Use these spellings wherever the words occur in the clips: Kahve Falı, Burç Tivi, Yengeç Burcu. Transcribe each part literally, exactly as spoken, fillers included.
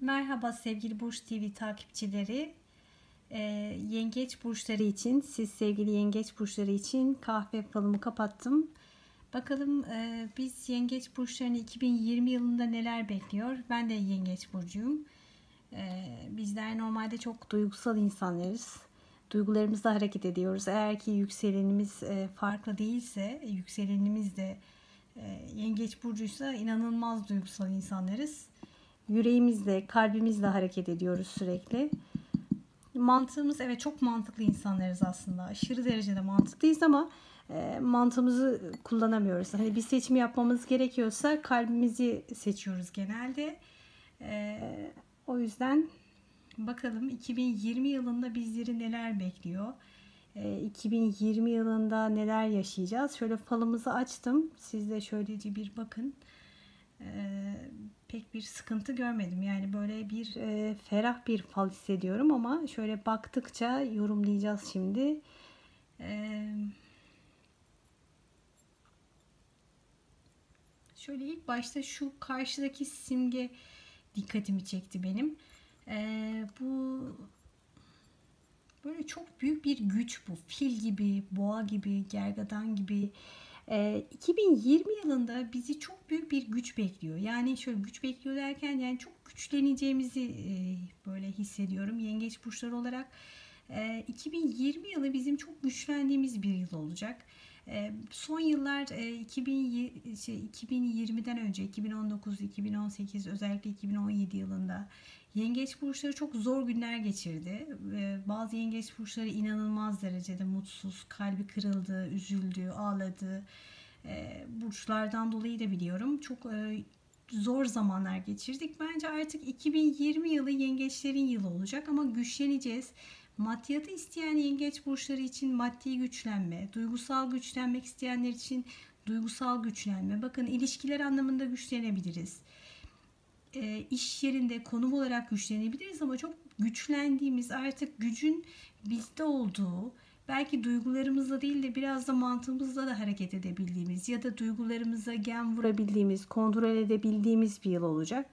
Merhaba sevgili Burç Tivi takipçileri. Ee, yengeç burçları için, siz sevgili yengeç burçları için kahve falımı kapattım. Bakalım e, biz yengeç burçlarını iki bin yirmi yılında neler bekliyor? Ben de yengeç burcuyum. Ee, bizler normalde çok duygusal insanlarız. Duygularımızla hareket ediyoruz. Eğer ki yükselenimiz e, farklı değilse, yükselenimiz de e, yengeç burcuysa inanılmaz duygusal insanlarız. Yüreğimizle, kalbimizle hareket ediyoruz sürekli. Mantığımız, evet, çok mantıklı insanlarız aslında. Aşırı derecede mantıklıyız ama e, mantığımızı kullanamıyoruz. Hani bir seçim yapmamız gerekiyorsa kalbimizi seçiyoruz genelde. E, o yüzden bakalım iki bin yirmi yılında bizleri neler bekliyor? E, iki bin yirmi yılında neler yaşayacağız? Şöyle falımızı açtım. Siz de şöylece bir bakın. Ee, pek bir sıkıntı görmedim, yani böyle bir e, ferah bir fal hissediyorum ama şöyle baktıkça yorumlayacağız şimdi. Ee, şöyle ilk başta şu karşıdaki simge dikkatimi çekti benim. Ee, bu böyle çok büyük bir güç, bu fil gibi, boğa gibi, gergedan gibi. iki bin yirmi yılında bizi çok büyük bir güç bekliyor. Yani şöyle güç bekliyor derken, yani çok güçleneceğimizi böyle hissediyorum yengeç burçları olarak. iki bin yirmi yılı bizim çok güçlendiğimiz bir yıl olacak. Son yıllar iki bin yirmiden önce iki bin on dokuz, iki bin on sekiz, özellikle iki bin on yedi yılında yengeç burçları çok zor günler geçirdi. Bazı yengeç burçları inanılmaz derecede mutsuz, kalbi kırıldı, üzüldü, ağladı. Burçlardan dolayı da biliyorum. Çok zor zamanlar geçirdik. Bence artık iki bin yirmi yılı yengeçlerin yılı olacak ama güçleneceğiz. Maddiyatı isteyen yengeç burçları için maddi güçlenme, duygusal güçlenmek isteyenler için duygusal güçlenme. Bakın, ilişkiler anlamında güçlenebiliriz. E, iş yerinde konum olarak güçlenebiliriz ama çok güçlendiğimiz, artık gücün bizde olduğu, belki duygularımızla değil de biraz da mantığımızla da hareket edebildiğimiz ya da duygularımıza gen vurabildiğimiz, kontrol edebildiğimiz bir yıl olacak.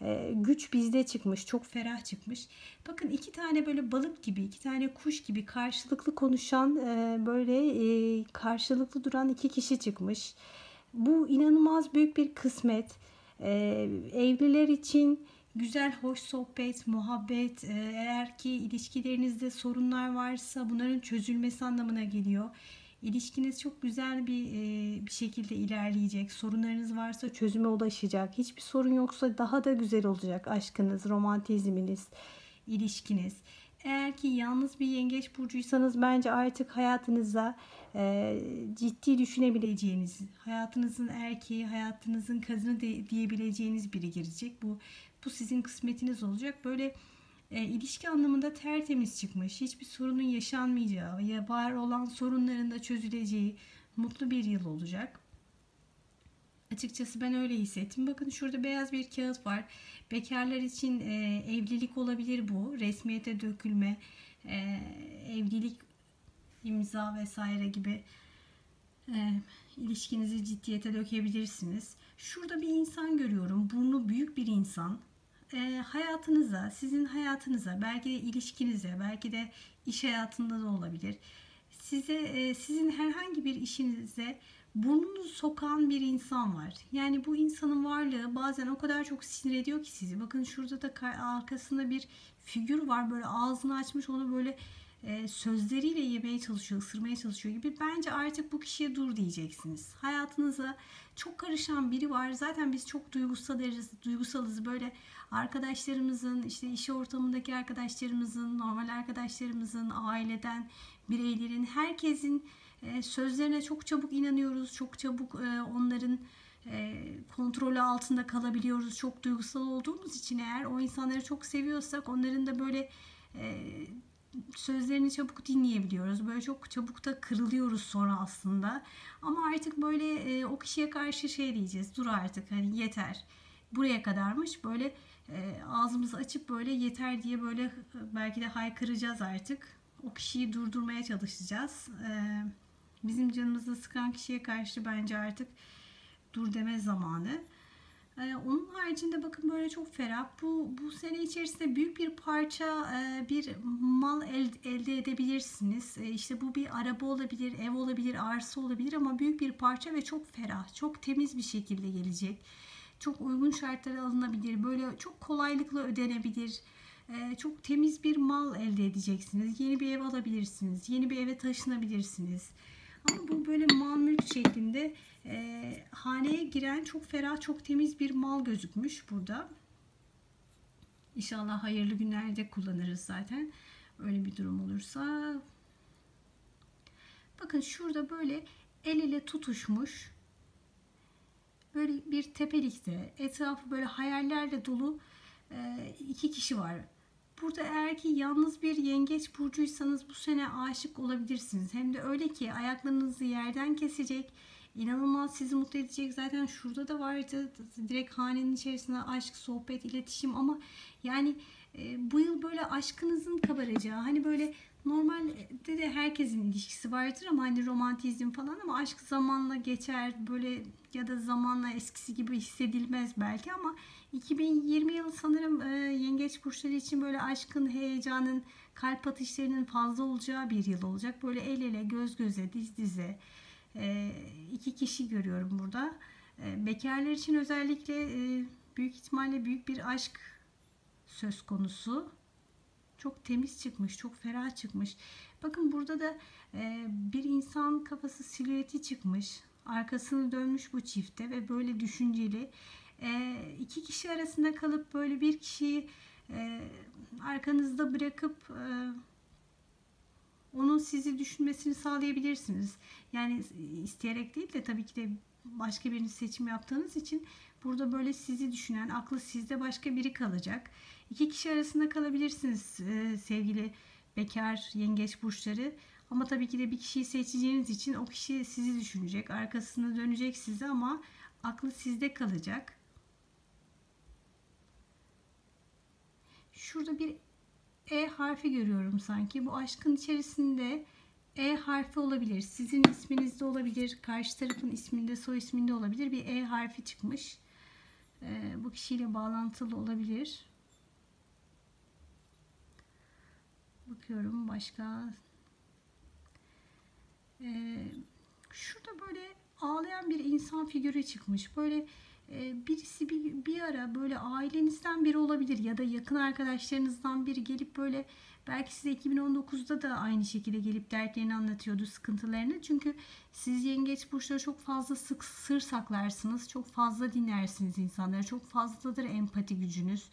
Ee, güç bizde çıkmış, çok ferah çıkmış. Bakın, iki tane böyle balık gibi, iki tane kuş gibi karşılıklı konuşan, e, böyle e, karşılıklı duran iki kişi çıkmış. Bu inanılmaz büyük bir kısmet. Ee, evliler için güzel, hoş sohbet, muhabbet, eğer ki ilişkilerinizde sorunlar varsa bunların çözülmesi anlamına geliyor. İlişkiniz çok güzel bir, e, bir şekilde ilerleyecek. Sorunlarınız varsa çözüme ulaşacak. Hiçbir sorun yoksa daha da güzel olacak aşkınız, romantizminiz, ilişkiniz. Eğer ki yalnız bir yengeç burcuysanız bence artık hayatınıza e, ciddi düşünebileceğiniz, hayatınızın erkeği, hayatınızın kadını de, diyebileceğiniz biri girecek. Bu bu sizin kısmetiniz olacak. Böyle e, ilişki anlamında tertemiz çıkmış, hiçbir sorunun yaşanmayacağı ya var olan sorunların da çözüleceği mutlu bir yıl olacak. Açıkçası ben öyle hissettim. Bakın, şurada beyaz bir kağıt var. Bekarlar için e, evlilik olabilir bu. Resmiyete dökülme, e, evlilik, imza vesaire gibi e, ilişkinizi ciddiyete dökebilirsiniz. Şurada bir insan görüyorum. Burnu büyük bir insan. E, hayatınıza, sizin hayatınıza, belki de ilişkinize, belki de iş hayatında da olabilir. Size, e, sizin herhangi bir işinize burnunu sokan bir insan var. Yani bu insanın varlığı bazen o kadar çok sinir ediyor ki sizi. Bakın, şurada da arkasında bir figür var. Böyle ağzını açmış, onu böyle e, sözleriyle yemeye çalışıyor, ısırmaya çalışıyor gibi. Bence artık bu kişiye dur diyeceksiniz. Hayatınıza çok karışan biri var. Zaten biz çok duygusalız, duygusalız. Böyle arkadaşlarımızın, işte iş ortamındaki arkadaşlarımızın, normal arkadaşlarımızın, aileden, bireylerin, herkesin sözlerine çok çabuk inanıyoruz. Çok çabuk onların kontrolü altında kalabiliyoruz. Çok duygusal olduğumuz için, eğer o insanları çok seviyorsak onların da böyle sözlerini çabuk dinleyebiliyoruz. Böyle çok çabuk da kırılıyoruz sonra aslında. Ama artık böyle o kişiye karşı şey diyeceğiz. Dur artık, hani yeter. Buraya kadarmış. Böyle ağzımızı açıp böyle yeter diye böyle belki de haykıracağız artık. O kişiyi durdurmaya çalışacağız. Bizim canımızı sıkan kişiye karşı bence artık dur deme zamanı. Ee, onun haricinde bakın böyle çok ferah. Bu, bu sene içerisinde büyük bir parça e, bir mal elde, elde edebilirsiniz. E, işte bu bir araba olabilir, ev olabilir, arsa olabilir ama büyük bir parça ve çok ferah, çok temiz bir şekilde gelecek. Çok uygun şartlara alınabilir, böyle çok kolaylıkla ödenebilir. E, çok temiz bir mal elde edeceksiniz. Yeni bir ev alabilirsiniz, yeni bir eve taşınabilirsiniz. Ama bu böyle mal mülk şeklinde e, haneye giren çok ferah, çok temiz bir mal gözükmüş burada. İnşallah hayırlı günlerde kullanırız zaten. Öyle bir durum olursa. Bakın şurada böyle el ele tutuşmuş. Böyle bir tepelikte, etrafı böyle hayallerle dolu e, iki kişi var. Burada eğer ki yalnız bir yengeç burcuysanız bu sene aşık olabilirsiniz. Hem de öyle ki ayaklarınızı yerden kesecek, inanılmaz sizi mutlu edecek. Zaten şurada da vardı direkt hanenin içerisinde aşk, sohbet, iletişim ama yani e, bu yıl böyle aşkınızın kabaracağı, hani böyle normalde de herkesin ilişkisi vardır ama hani romantizm falan, ama aşk zamanla geçer böyle ya da zamanla eskisi gibi hissedilmez belki ama iki bin yirmi yılı sanırım e, yengeç burçları için böyle aşkın, heyecanın, kalp atışlarının fazla olacağı bir yıl olacak. Böyle el ele, göz göze, diz dize e, iki kişi görüyorum burada. E, bekarlar için özellikle e, büyük ihtimalle büyük bir aşk söz konusu. Çok temiz çıkmış, çok ferah çıkmış. Bakın burada da e, bir insan kafası silüeti çıkmış. Arkasını dönmüş bu çifte ve böyle düşünceli. E, iki kişi arasında kalıp böyle bir kişiyi e, arkanızda bırakıp e, onun sizi düşünmesini sağlayabilirsiniz. Yani isteyerek değil de tabii ki de başka birini seçim yaptığınız için burada böyle sizi düşünen, aklı sizde başka biri kalacak. İki kişi arasında kalabilirsiniz e, sevgili bekar yengeç burçları. Ama tabii ki de bir kişiyi seçeceğiniz için o kişi sizi düşünecek. Arkasına dönecek size ama aklı sizde kalacak. Şurada bir E harfi görüyorum sanki. Bu aşkın içerisinde E harfi olabilir. Sizin isminizde olabilir. Karşı tarafın isminde, soy isminde olabilir. Bir E harfi çıkmış. E, bu kişiyle bağlantılı olabilir. Bakıyorum başka. Ee, şurada böyle ağlayan bir insan figürü çıkmış. Böyle e, birisi bir, bir ara böyle ailenizden biri olabilir ya da yakın arkadaşlarınızdan biri gelip böyle belki size iki bin on dokuz'da da aynı şekilde gelip dertlerini anlatıyordu, sıkıntılarını. Çünkü siz yengeç burçları çok fazla sık sır saklarsınız. Çok fazla dinlersiniz insanları. Çok fazladır empati gücünüz.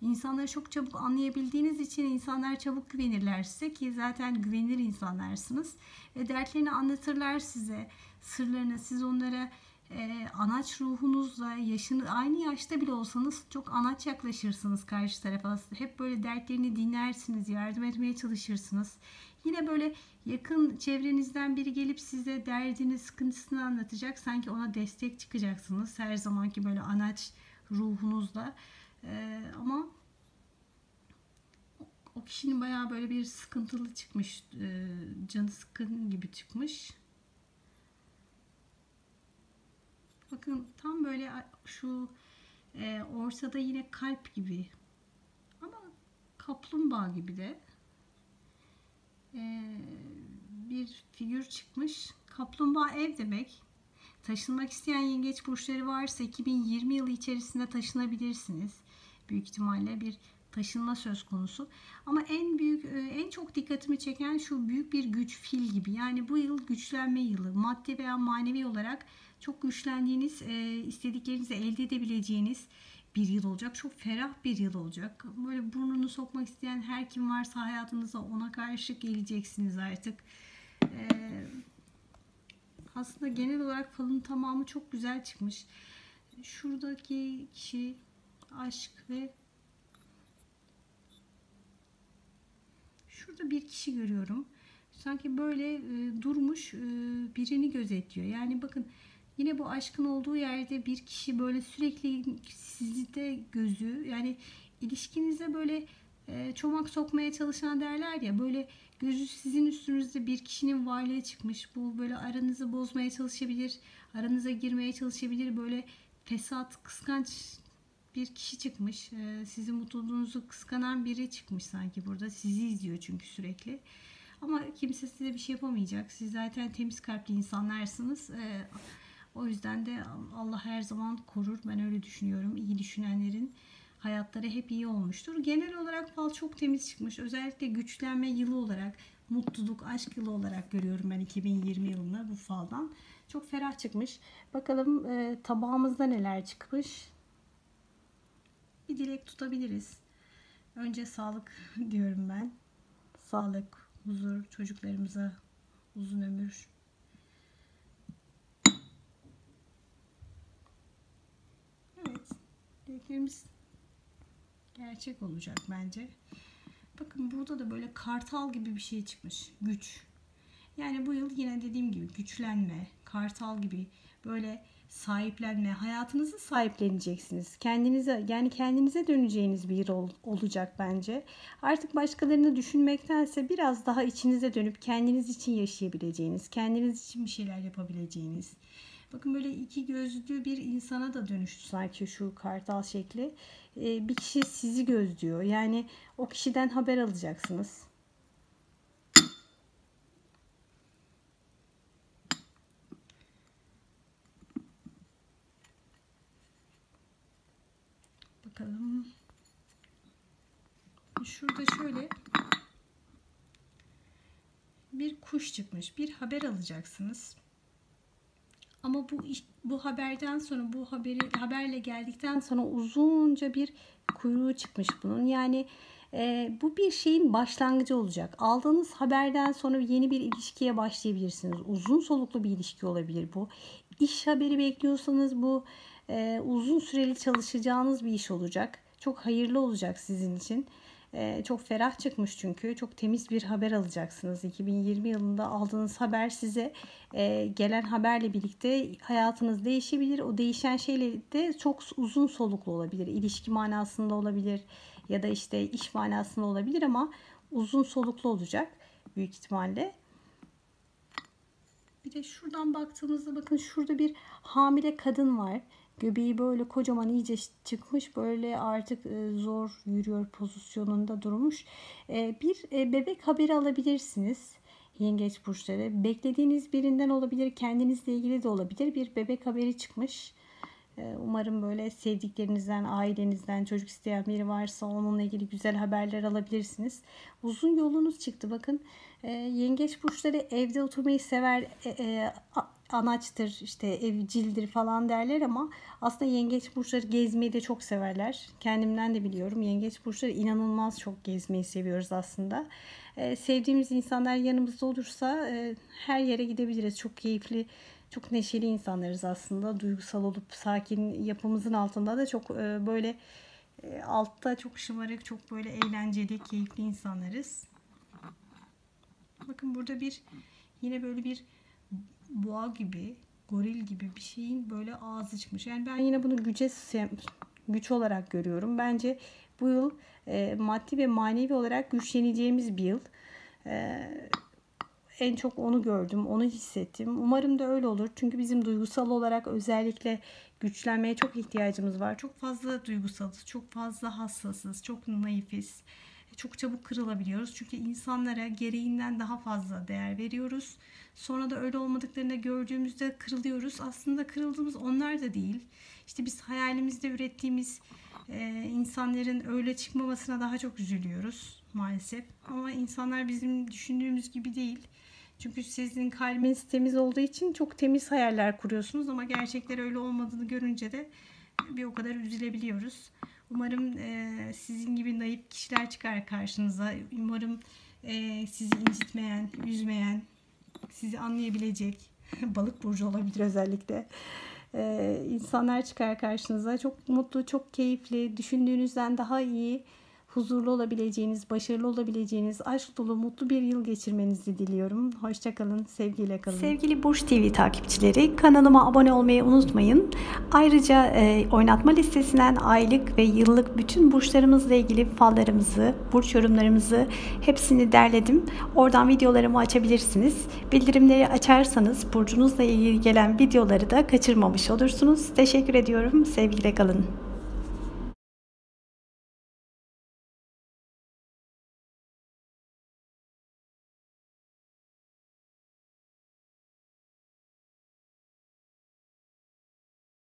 İnsanları çok çabuk anlayabildiğiniz için insanlar çabuk güvenirler size ki zaten güvenilir insanlarsınız. E, dertlerini anlatırlar size, sırlarını. Siz onlara e, anaç ruhunuzla, yaşını, aynı yaşta bile olsanız çok anaç yaklaşırsınız karşı tarafa. Hep böyle dertlerini dinlersiniz, yardım etmeye çalışırsınız. Yine böyle yakın çevrenizden biri gelip size derdini, sıkıntısını anlatacak. Sanki ona destek çıkacaksınız her zamanki böyle anaç ruhunuzla. Ee, ama o kişinin bayağı böyle bir sıkıntılı çıkmış, e, canı sıkkın gibi çıkmış. Bakın tam böyle şu e, ortada yine kalp gibi ama kaplumbağa gibi de e, bir figür çıkmış. Kaplumbağa ev demek. Taşınmak isteyen yengeç burçları varsa iki bin yirmi yılı içerisinde taşınabilirsiniz. Büyük ihtimalle bir taşınma söz konusu. Ama en büyük, en çok dikkatimi çeken şu büyük bir güç, fil gibi. Yani bu yıl güçlenme yılı. Maddi veya manevi olarak çok güçlendiğiniz, istediklerinizi elde edebileceğiniz bir yıl olacak. Çok ferah bir yıl olacak. Böyle burnunu sokmak isteyen her kim varsa hayatınıza ona karşı geleceksiniz artık. Aslında genel olarak falın tamamı çok güzel çıkmış. Şuradaki kişi aşk ve şurada bir kişi görüyorum. Sanki böyle e, durmuş e, birini gözetliyor. Yani bakın yine bu aşkın olduğu yerde bir kişi böyle sürekli sizde gözü, yani ilişkinize böyle e, çomak sokmaya çalışan derler ya, böyle gözü sizin üstünüzde bir kişinin varlığı çıkmış. Bu böyle aranızı bozmaya çalışabilir, aranıza girmeye çalışabilir, böyle fesat, kıskanç bir kişi çıkmış. Ee, sizin mutluluğunuzu kıskanan biri çıkmış sanki burada. Sizi izliyor çünkü sürekli. Ama kimse size bir şey yapamayacak. Siz zaten temiz kalpli insanlarsınız. Ee, o yüzden de Allah her zaman korur. Ben öyle düşünüyorum. İyi düşünenlerin hayatları hep iyi olmuştur. Genel olarak fal çok temiz çıkmış. Özellikle güçlenme yılı olarak, mutluluk, aşk yılı olarak görüyorum ben iki bin yirmi yılını bu faldan. Çok ferah çıkmış. Bakalım e, tabağımızda neler çıkmış. Bir dilek tutabiliriz. Önce sağlık diyorum ben. Sağlık, huzur, çocuklarımıza uzun ömür. Evet, dileklerimiz gerçek olacak bence. Bakın burada da böyle kartal gibi bir şey çıkmış. Güç. Yani bu yıl yine dediğim gibi güçlenme, kartal gibi böyle sahiplenme, hayatınızı sahipleneceksiniz. Kendinize, yani kendinize döneceğiniz bir yıl olacak bence. Artık başkalarını düşünmektense biraz daha içinize dönüp kendiniz için yaşayabileceğiniz, kendiniz için bir şeyler yapabileceğiniz. Bakın böyle iki gözlü bir insana da dönüştü sanki şu kartal şekli. Ee, bir kişi sizi gözlüyor. Yani o kişiden haber alacaksınız. Bakalım. Şurada şöyle bir kuş çıkmış. Bir haber alacaksınız. Ama bu bu haberden sonra, bu haberi haberle geldikten sonra uzunca bir kuyruğu çıkmış bunun. Yani e, bu bir şeyin başlangıcı olacak. Aldığınız haberden sonra yeni bir ilişkiye başlayabilirsiniz. Uzun soluklu bir ilişki olabilir bu. İş haberi bekliyorsanız bu e, uzun süreli çalışacağınız bir iş olacak. Çok hayırlı olacak sizin için. E, çok ferah çıkmış çünkü. Çok temiz bir haber alacaksınız. iki bin yirmi yılında aldığınız haber size e, gelen haberle birlikte hayatınız değişebilir. O değişen şeyle de çok uzun soluklu olabilir. İlişki manasında olabilir ya da işte iş manasında olabilir ama uzun soluklu olacak büyük ihtimalle. Bir de şuradan baktığımızda bakın şurada bir hamile kadın var. Göbeği böyle kocaman iyice çıkmış. Böyle artık zor yürüyor pozisyonunda durmuş. Bir bebek haberi alabilirsiniz. Yengeç burçları. Beklediğiniz birinden olabilir. Kendinizle ilgili de olabilir. Bir bebek haberi çıkmış. Umarım böyle sevdiklerinizden, ailenizden çocuk isteyen biri varsa onunla ilgili güzel haberler alabilirsiniz. Uzun yolunuz çıktı. Bakın yengeç burçları evde oturmayı sever, anaçtır, işte evcildir falan derler ama aslında yengeç burçları gezmeyi de çok severler. Kendimden de biliyorum. Yengeç burçları inanılmaz çok gezmeyi seviyoruz aslında. Ee, sevdiğimiz insanlar yanımızda olursa e, her yere gidebiliriz. Çok keyifli, çok neşeli insanlarız aslında. Duygusal olup sakin yapımızın altında da çok e, böyle e, altta çok şımarık, çok böyle eğlenceli, keyifli insanlarız. Bakın burada bir yine böyle bir boğa gibi, goril gibi bir şeyin böyle ağzı çıkmış. Yani ben yine bunu güce, güç olarak görüyorum. Bence bu yıl e, maddi ve manevi olarak güçleneceğimiz bir yıl. E, en çok onu gördüm, onu hissettim. Umarım da öyle olur. Çünkü bizim duygusal olarak özellikle güçlenmeye çok ihtiyacımız var. Çok fazla duygusalız, çok fazla hassasız, çok naifiz. Çok çabuk kırılabiliyoruz. Çünkü insanlara gereğinden daha fazla değer veriyoruz. Sonra da öyle olmadıklarını gördüğümüzde kırılıyoruz. Aslında kırıldığımız onlar da değil. İşte biz hayalimizde ürettiğimiz e, insanların öyle çıkmamasına daha çok üzülüyoruz maalesef. Ama insanlar bizim düşündüğümüz gibi değil. Çünkü sizin kalbiniz temiz olduğu için çok temiz hayaller kuruyorsunuz. Ama gerçekler öyle olmadığını görünce de bir o kadar üzülebiliyoruz. Umarım e, sizin gibi naif kişiler çıkar karşınıza. Umarım e, sizi incitmeyen, üzmeyen, sizi anlayabilecek, balık burcu olabilir özellikle, e, insanlar çıkar karşınıza. Çok mutlu, çok keyifli, düşündüğünüzden daha iyi, huzurlu olabileceğiniz, başarılı olabileceğiniz, aşk dolu, mutlu bir yıl geçirmenizi diliyorum. Hoşça kalın, sevgiyle kalın. Sevgili Burç T V takipçileri, kanalıma abone olmayı unutmayın. Ayrıca e, oynatma listesinden aylık ve yıllık bütün burçlarımızla ilgili fallarımızı, burç yorumlarımızı hepsini derledim. Oradan videolarımı açabilirsiniz. Bildirimleri açarsanız burcunuzla ilgili gelen videoları da kaçırmamış olursunuz. Teşekkür ediyorum. Sevgiyle kalın.